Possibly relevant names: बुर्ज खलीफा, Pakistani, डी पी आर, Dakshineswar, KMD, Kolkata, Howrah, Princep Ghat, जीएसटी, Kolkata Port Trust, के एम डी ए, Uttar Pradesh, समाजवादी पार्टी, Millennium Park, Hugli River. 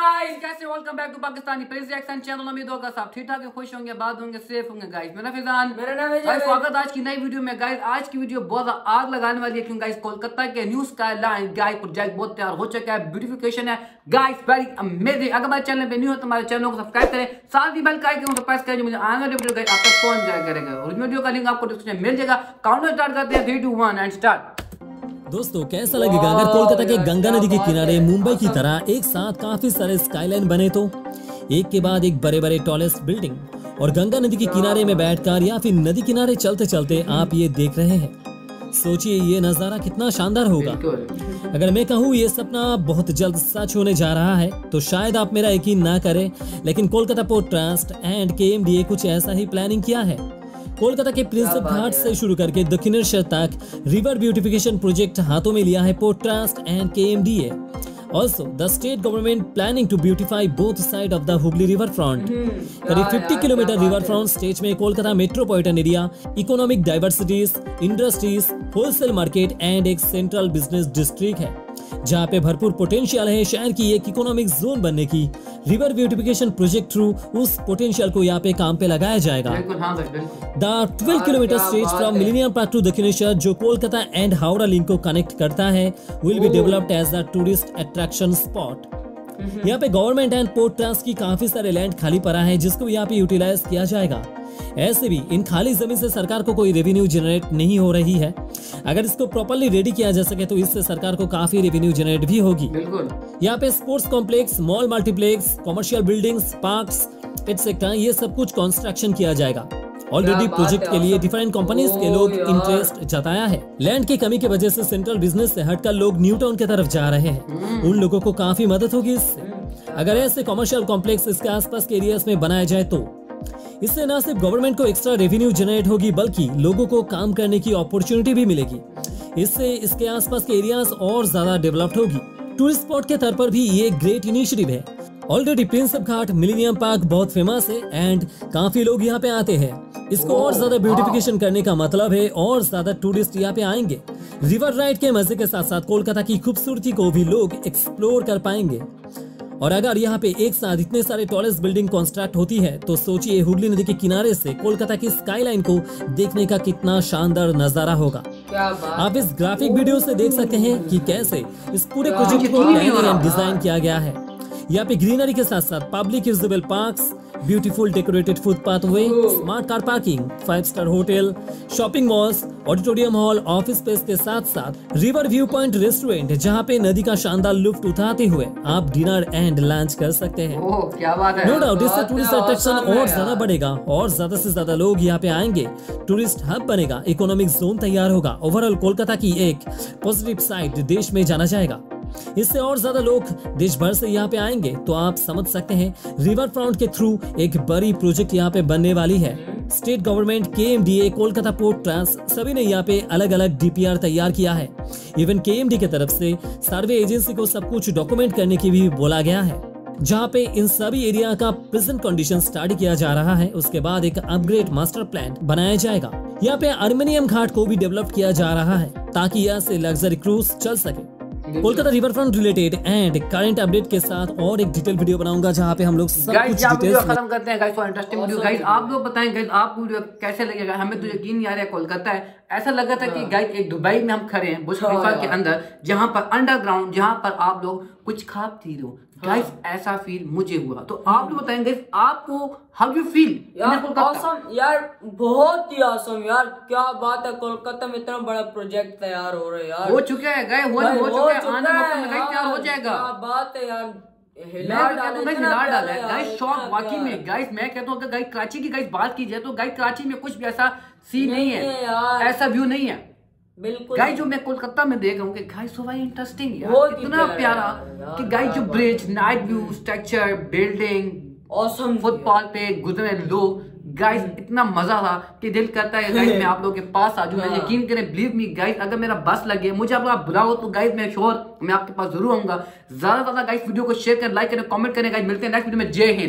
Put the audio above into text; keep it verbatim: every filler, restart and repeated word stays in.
Guys कैसे welcome back to Pakistani press reaction channel. उम्मीद होगा सब ठीक ठाक खुश होंगे, बाद होंगे, सेफ होंगे। गाइस मेरा फिजान, मेरा नाम है। स्वागत आज की नई वीडियो में। गाइस आज की वीडियो बहुत आग लगाने वाली है क्योंकि गाइस कोलकाता के new skyline guys project बहुत तैयार हो चुका है, ब्यूटिफिकेशन है गाइस, वेरी अमेजिंग। अगर हमारे चैनल पे न्यू हो तो हमारे चैनल को सब्सक्राइब करें, साथ ही बेल का आइकन को प्रेस करें, मुझे आने वाली वीडियो गाइस आप तक पहुंच जाया करेगा। और वीडियो का लिंक आपको डिस्क्रिप्शन में मिल जाएगा। काउंटडाउन स्टार्ट करते हैं, three two one and start. दोस्तों कैसा लगेगा अगर कोलकाता के गंगा नदी के किनारे मुंबई की तरह एक साथ काफी सारे स्काईलाइन बने, तो एक के बाद एक बड़े बड़े टॉलेस्ट बिल्डिंग, और गंगा नदी के किनारे में बैठकर या फिर नदी किनारे चलते चलते आप ये देख रहे हैं। सोचिए ये नजारा कितना शानदार होगा। अगर मैं कहूँ ये सपना बहुत जल्द सच होने जा रहा है तो शायद आप मेरा यकीन ना करें, लेकिन Kolkata port trust and के एम डी ए कुछ ऐसा ही प्लानिंग किया है। कोलकाता के प्रिंसेप घाट से शुरू करके दक्षिणेश्वर तक रिवर ब्यूटिफिकेशन प्रोजेक्ट हाथों में लिया है port trust and के एम डी ए। Also the state government planning to beautify both side of the Hooghly river front. करीब पचास किलोमीटर रिवर फ्रंट स्टेट में Kolkata metropolitan area economic diversities, industries, wholesale market and एक central business district है जहाँ पे भरपूर potential है शहर की एक इकोनॉमिक जोन बनने की। रिवर ब्यूटिफिकेशन प्रोजेक्ट थ्रू उस पोटेंशियल को यहाँ पे काम पे लगाया जाएगा। The twelve kilometre stretch from millennium park to Dakshineswar जो कोलकाता एंड हावड़ा लिंक को कनेक्ट करता है will be developed as the tourist attraction spot. यहाँ पे गवर्नमेंट एंड पोर्ट ट्रस्ट की काफी सारे लैंड खाली पड़ा है जिसको यहाँ पे यूटिलाइज किया जाएगा। ऐसे भी इन खाली जमीन से सरकार को कोई रेवेन्यू जनरेट नहीं हो रही है। अगर इसको प्रॉपर्ली रेडी किया जा सके तो इससे सरकार को काफी रेवेन्यू जनरेट भी होगी। यहाँ पे sports complex, mall multiplex, commercial buildings, parks etcetera ये सब कुछ कंस्ट्रक्शन किया जाएगा। ऑलरेडी प्रोजेक्ट के लिए डिफरेंट कंपनीज के लोग इंटरेस्ट जताया है। लैंड की कमी की वजह से सेंट्रल बिजनेस से हटकर लोग न्यू टाउन की तरफ जा रहे हैं, उन लोगों को काफी मदद होगी इससे। अगर ऐसे कॉमर्शियल कॉम्प्लेक्स इसके आसपास के एरियाज में बनाया जाए तो इससे न सिर्फ गवर्नमेंट को एक्स्ट्रा रेवेन्यू जनरेट होगी बल्कि लोगों को काम करने की अपॉर्चुनिटी भी मिलेगी। इससे इसके आसपास के एरियाज और ज्यादा डेवलप्ड होगी। टूरिस्ट स्पॉट के तौर पर भी ये ग्रेट इनिशिएटिव है। Already Prinsep Ghat, millennium park बहुत फेमस है एंड काफी लोग यहाँ पे आते हैं। इसको और ज्यादा ब्यूटिफिकेशन करने का मतलब है और ज्यादा टूरिस्ट यहाँ पे आएंगे। रिवर राइड के मजे के साथ साथ कोलकाता की खूबसूरती को भी लोग एक्सप्लोर कर पाएंगे। और अगर यहाँ पे एक साथ इतने सारे टॉलेस्ट बिल्डिंग कंस्ट्रक्ट होती है तो सोचिए हुगली नदी के किनारे से कोलकाता की स्काईलाइन को देखने का कितना शानदार नजारा होगा। आप इस ग्राफिक वीडियो से देख सकते हैं कि कैसे इस पूरे प्रोजेक्ट को डिजाइन किया गया है। यहाँ पे ग्रीनरी के साथ साथ public usable parks, beautiful decorated footpath way, smart car parking, five star hotel, shopping malls, auditorium hall, office space के साथ साथ रिवर व्यू पॉइंट रेस्टोरेंट जहाँ पे नदी का शानदार लुफ्ट उठाते हुए आप डिनर एंड लंच कर सकते हैं। नो डाउट इससे टूरिस्ट अट्रैक्शन और ज्यादा बढ़ेगा और ज्यादा से ज्यादा लोग यहाँ पे आएंगे। टूरिस्ट हब बनेगा, इकोनॉमिक जोन तैयार होगा। ओवरऑल कोलकाता की एक पॉजिटिव साइड देश में जाना जाएगा। इससे और ज्यादा लोग देश भर से यहाँ पे आएंगे तो आप समझ सकते हैं रिवर फ्रंट के थ्रू एक बड़ी प्रोजेक्ट यहाँ पे बनने वाली है। State government, के एम डी ए, Kolkata port trust सभी ने यहाँ पे अलग अलग डी पी आर तैयार किया है। इवन के एम डी की तरफ से सर्वे एजेंसी को सब कुछ डॉक्यूमेंट करने की भी बोला गया है, जहाँ पे इन सभी एरिया का प्रेजेंट कंडीशन स्टडी किया जा रहा है। उसके बाद एक अपग्रेड मास्टर प्लान बनाया जाएगा। यहाँ पे आर्मेनियम घाट को भी डेवलप किया जा रहा है ताकि यहाँ से लग्जरी क्रूज चल सके। Kolkata river front related and current update के साथ और एक डिटेल वीडियो बनाऊंगा जहां पे हम लोग सब कुछ डिटेल्स खत्म करते हैं। गाइस और इंटरेस्टिंग वीडियो गाइस आप लोग बताएं गाइस आपको वीडियो कैसे लगेगा। हमें तो यकीन नहीं आ रहा है, कोलकाता है ऐसा लगा था कि गाइस एक दुबई में हम खड़े हैं बुर्ज खलीफा के अंदर, जहां पर अंडरग्राउंड जहां पर आप लोग कुछ खा पी रहे हो। गाइस ऐसा फील मुझे हुआ, तो आप लोग बताएं गाइस आपको हाउ यू फील। ऑसम यार, बहुत ही ऑसम यार, क्या बात है। कोलकाता में इतना बड़ा प्रोजेक्ट तैयार हो रहा है यार, हो चुका है गाइस, हो हो चुका है, आने वाले में गाइस तैयार हो जाएगा। क्या बात है यार, कराची की गाइस बात की जाए तो गाइस कराची में कुछ भी ऐसा सीन नहीं है, ऐसा व्यू नहीं है बिल्कुल। गाइस जो मैं कोलकाता में देख रहा हूँ गाइस सो वेरी इंटरेस्टिंग यार, इतना प्यारा कि गाइस जो bridge, night view, structure, building, awesome footpath पे गुजरे लोग, गाइस इतना मजा था कि दिल करता है गाइस मैं आप लोगों के पास आ जाऊँ। यकीन करें, बिलीव मी गाइस, अगर मेरा बस लगे मुझे आप लोग बुलाओ तो गाइस मैं श्योर मैं आपके पास जरूर आऊंगा। ज्यादा से ज्यादा गाइस वीडियो को शेयर करें, लाइक करें, कमेंट करें। गाइस मिलते हैं नेक्स्ट वीडियो में, जय हिंद।